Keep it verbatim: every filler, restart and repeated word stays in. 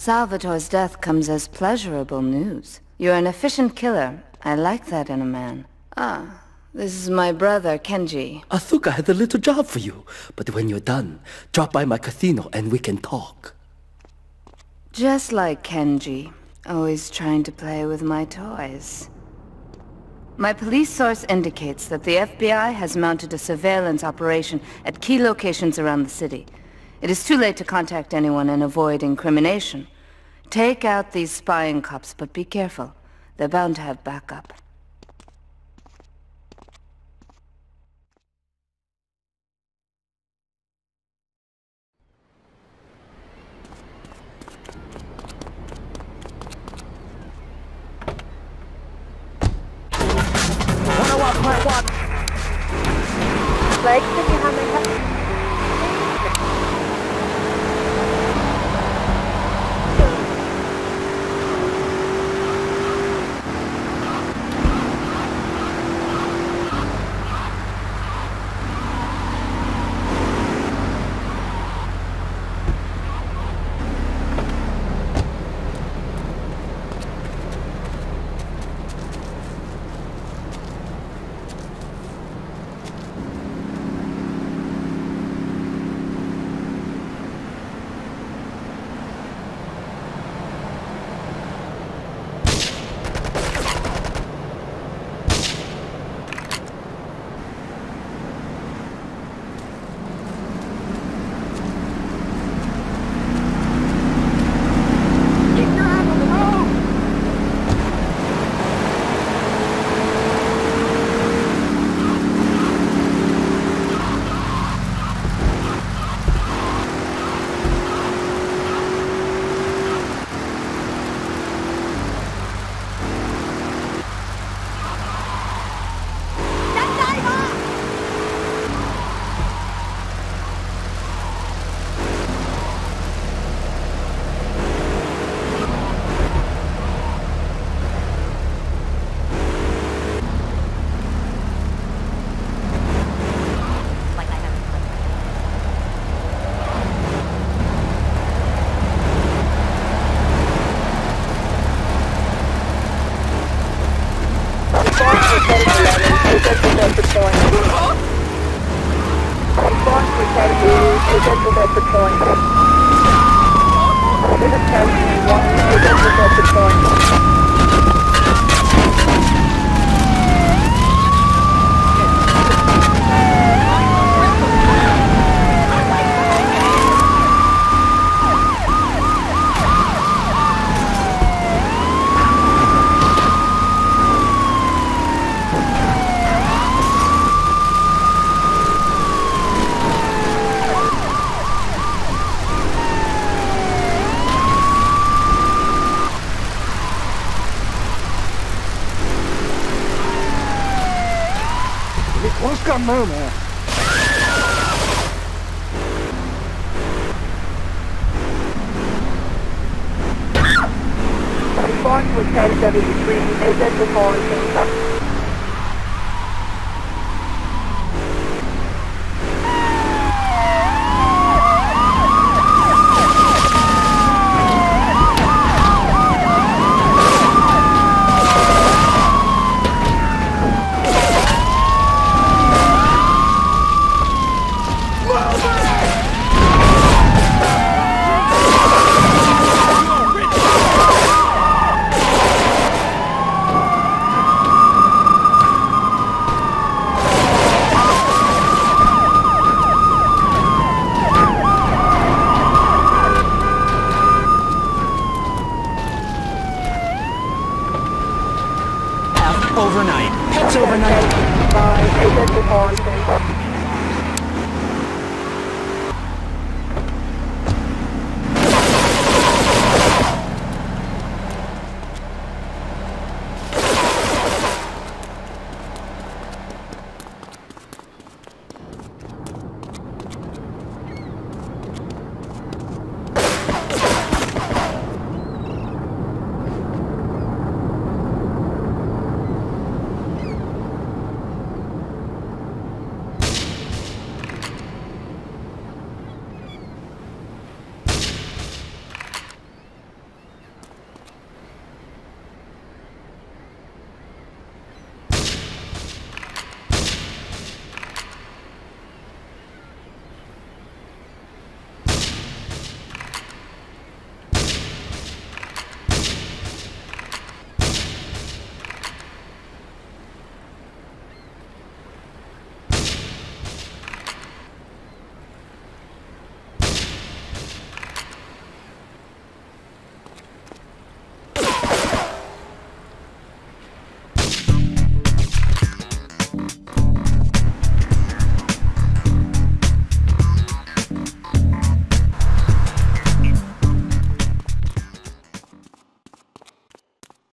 Salvatore's death comes as pleasurable news. You're an efficient killer. I like that in a man. Ah, this is my brother, Kenji. Asuka had a little job for you, but when you're done, drop by my casino and we can talk. Just like Kenji, always trying to play with my toys. My police source indicates that the F B I has mounted a surveillance operation at key locations around the city. It is too late to contact anyone and avoid incrimination. Take out these spying cops, but be careful. They're bound to have backup. Like the What's going on there?